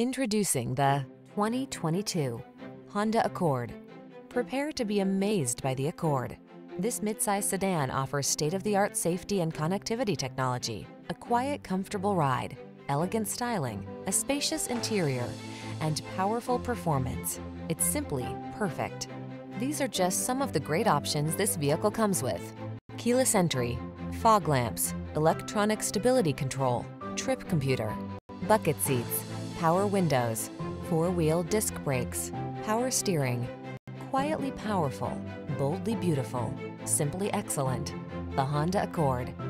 Introducing the 2022 Honda Accord. Prepare to be amazed by the Accord. This midsize sedan offers state-of-the-art safety and connectivity technology, a quiet, comfortable ride, elegant styling, a spacious interior, and powerful performance. It's simply perfect. These are just some of the great options this vehicle comes with: keyless entry, fog lamps, electronic stability control, trip computer, bucket seats, power windows, four-wheel disc brakes, power steering. Quietly powerful, boldly beautiful, simply excellent. The Honda Accord.